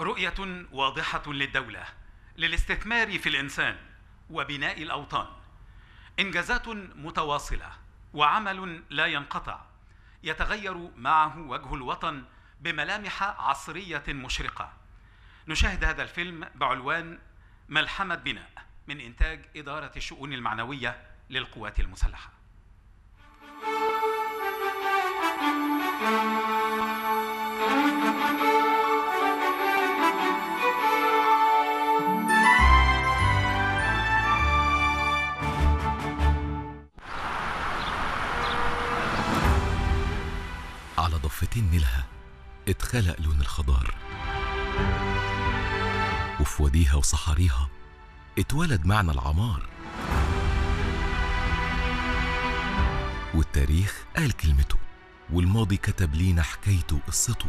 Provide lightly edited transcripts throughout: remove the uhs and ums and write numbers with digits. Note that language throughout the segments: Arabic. رؤية واضحة للدولة للاستثمار في الإنسان وبناء الأوطان، إنجازات متواصلة وعمل لا ينقطع يتغير معه وجه الوطن بملامح عصرية مشرقة. نشاهد هذا الفيلم بعنوان ملحمة بناء من إنتاج إدارة الشؤون المعنوية للقوات المسلحة. على ضفتين نيلها اتخلق لون الخضار، وفي واديها وصحاريها اتولد معنى العمار، والتاريخ قال كلمته والماضي كتب لينا حكايته وقصته.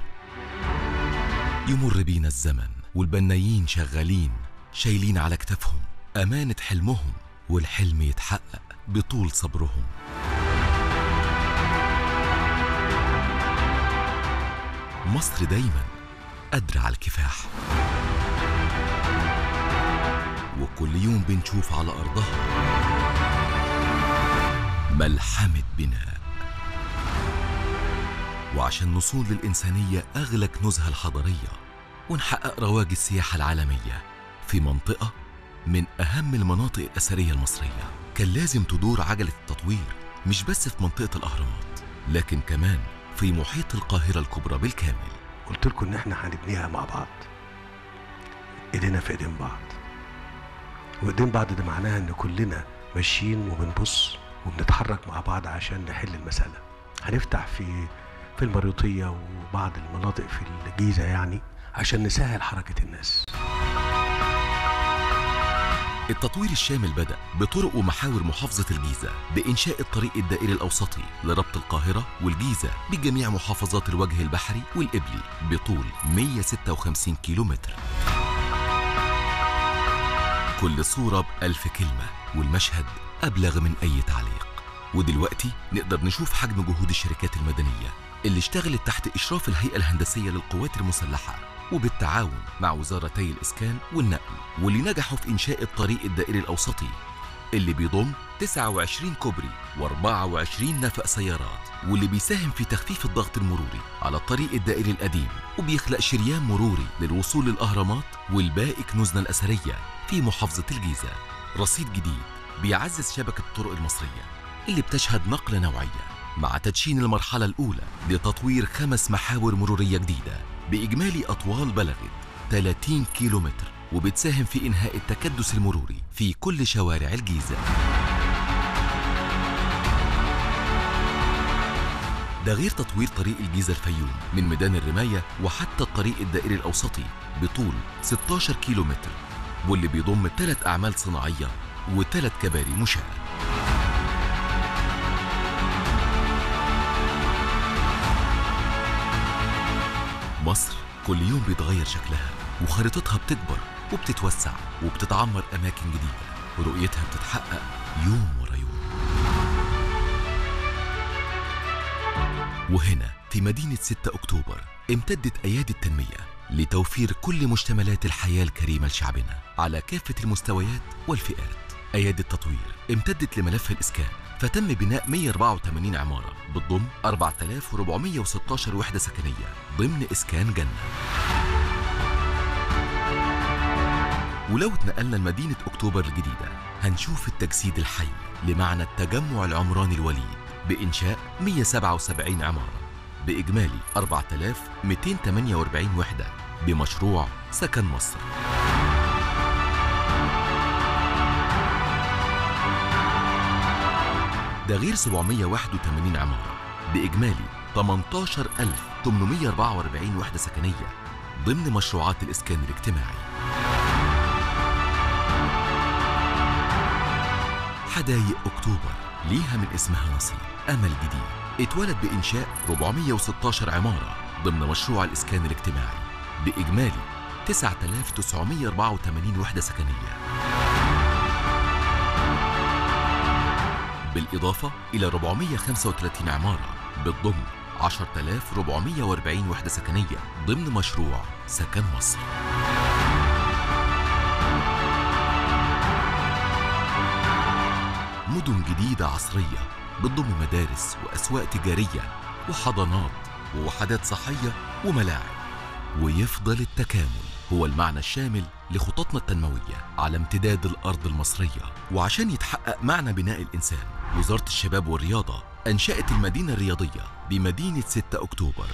يمر بينا الزمن والبنايين شغالين شايلين على كتافهم أمانة حلمهم، والحلم يتحقق بطول صبرهم. مصر دايما قادرة على الكفاح، وكل يوم بنشوف على أرضها ملحمة بناء. وعشان نصون للإنسانية أغلى كنوزها الحضارية ونحقق رواج السياحة العالمية في منطقة من أهم المناطق الأثرية المصرية، كان لازم تدور عجلة التطوير مش بس في منطقة الأهرامات، لكن كمان في محيط القاهرة الكبرى بالكامل. قلت لكم إن إحنا هنبنيها مع بعض، إيدينا في إيدين بعض، وإيدين بعض ده معناها إن كلنا ماشيين وبنبص وبنتحرك مع بعض عشان نحل المسألة. هنفتح في المريوطية وبعض المناطق في الجيزة يعني عشان نسهل حركة الناس. التطوير الشامل بدأ بطرق ومحاور محافظة الجيزة بإنشاء الطريق الدائري الأوسطي لربط القاهرة والجيزة بجميع محافظات الوجه البحري والإبلي بطول 156 كيلومتر. كل صورة ب1000 كلمة والمشهد أبلغ من أي تعليق. ودلوقتي نقدر نشوف حجم جهود الشركات المدنية اللي اشتغلت تحت إشراف الهيئة الهندسية للقوات المسلحة وبالتعاون مع وزارتي الإسكان والنقل، واللي نجحوا في إنشاء الطريق الدائري الأوسطي اللي بيضم 29 كوبري و24 نفق سيارات، واللي بيساهم في تخفيف الضغط المروري على الطريق الدائري القديم وبيخلق شريان مروري للوصول للأهرامات والباقي كنوزنا الأثرية في محافظة الجيزة. رصيد جديد بيعزز شبكة الطرق المصرية اللي بتشهد نقلة نوعية مع تدشين المرحلة الأولى لتطوير 5 محاور مرورية جديدة بإجمالي أطوال بلغت 30 كيلومتر، وبتساهم في إنهاء التكدس المروري في كل شوارع الجيزة. ده غير تطوير طريق الجيزة الفيوم من ميدان الرماية وحتى الطريق الدائري الأوسطي بطول 16 كيلومتر، واللي بيضم 3 أعمال صناعية و3 كباري مشاة. مصر كل يوم بيتغير شكلها وخريطتها بتكبر وبتتوسع وبتتعمر أماكن جديدة، ورؤيتها بتتحقق يوم ورا يوم. وهنا في مدينة 6 أكتوبر امتدت أيادي التنمية لتوفير كل مشتملات الحياة الكريمة لشعبنا على كافة المستويات والفئات. أيادي التطوير امتدت لملف الإسكان، فتم بناء 184 عمارة بتضم 4416 وحدة سكنية ضمن إسكان جنة. ولو اتنقلنا لمدينة أكتوبر الجديدة هنشوف التجسيد الحي لمعنى التجمع العمراني الوليد بإنشاء 177 عمارة بإجمالي 4248 وحدة بمشروع سكن مصر. ده غير 781 عمارة بإجمالي 18844 وحدة سكنية ضمن مشروعات الإسكان الاجتماعي. حدائق أكتوبر ليها من اسمها نصيب، أمل جديد اتولد بإنشاء 416 عمارة ضمن مشروع الإسكان الاجتماعي بإجمالي 9984 وحدة سكنية، بالإضافة إلى 435 عمارة بتضم 10440 وحدة سكنية ضمن مشروع سكن مصر. مدن جديدة عصرية بتضم مدارس وأسواق تجارية وحضانات ووحدات صحية وملاعب. ويفضل التكامل هو المعنى الشامل لخططنا التنموية على امتداد الأرض المصرية. وعشان يتحقق معنى بناء الإنسان، وزارة الشباب والرياضة أنشأت المدينة الرياضية بمدينة 6 أكتوبر.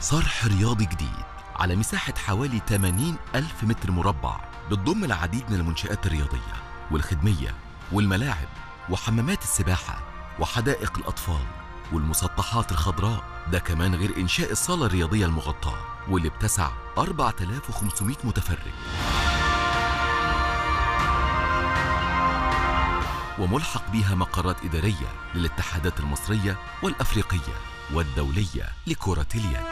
صرح رياضي جديد على مساحة حوالي 80,000 متر مربع بتضم العديد من المنشآت الرياضية والخدمية والملاعب وحمامات السباحة وحدائق الأطفال والمسطحات الخضراء. ده كمان غير إنشاء الصالة الرياضية المغطاة واللي بتسع 4500 متفرج. وملحق بيها مقرات إدارية للاتحادات المصرية والأفريقية والدولية لكرة اليد.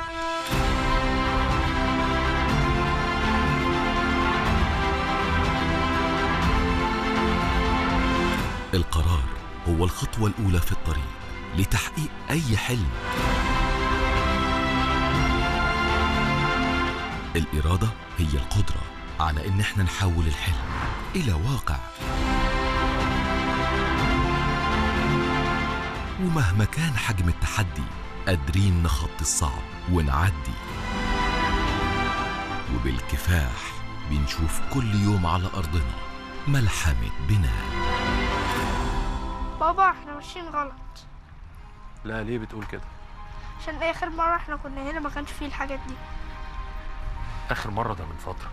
القرار هو الخطوة الأولى في الطريق لتحقيق أي حلم. الإرادة هي القدرة على إن احنا نحول الحلم إلى واقع. ومهما كان حجم التحدي قادرين نخطي الصعب ونعدي. وبالكفاح بنشوف كل يوم على أرضنا ملحمة بناء. بابا احنا ماشيين غلط. لا ليه بتقول كده؟ عشان اخر مره احنا كنا هنا ما كانش فيه الحاجات دي. اخر مره ده من فتره.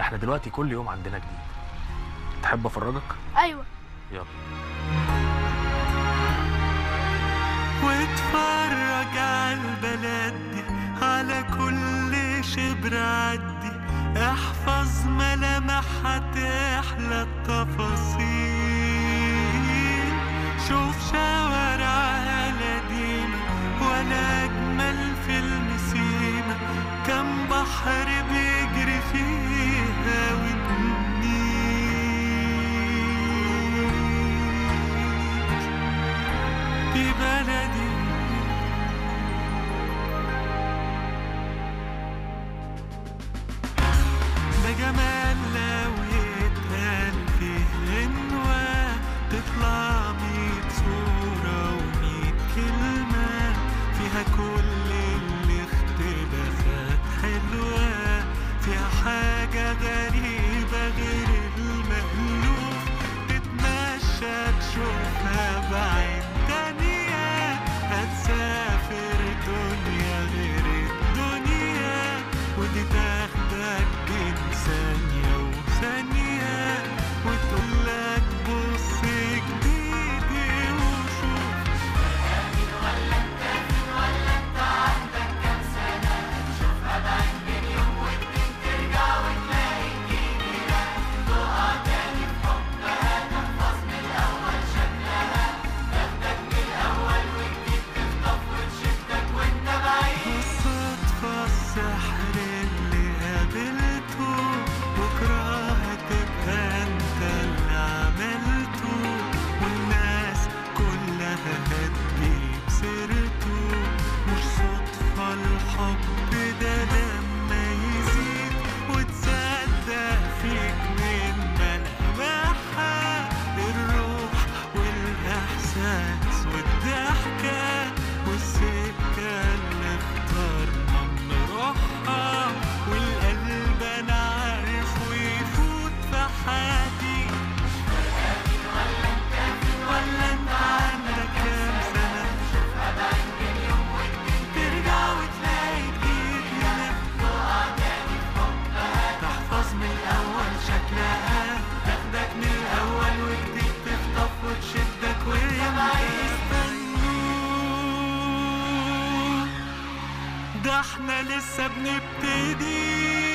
احنا دلوقتي كل يوم عندنا جديد. تحب افرجك؟ ايوه يلا. واتفرج على البلد دي، على كل شبر عدي، احفظ ملامحها تحلى التفاصيل. شوف شوارعها قديمة ولا أجمل في المسيمة، كم بحر بيجري فيها وتنيك. دي بلدي. ده جمال لو يتقال فيه غنوة تطلع صورة ومية كلمة فيها كل اللي اختباسات حلوة، فيها حاجة غريبة غير المألوف، تتمشى تشوفها بعين تانية، هتسافر دنيا غير الدنيا، ودي تاخدك بين ثانية وثانية وتقولك بصي جديد. احنا لسه بنبتدي.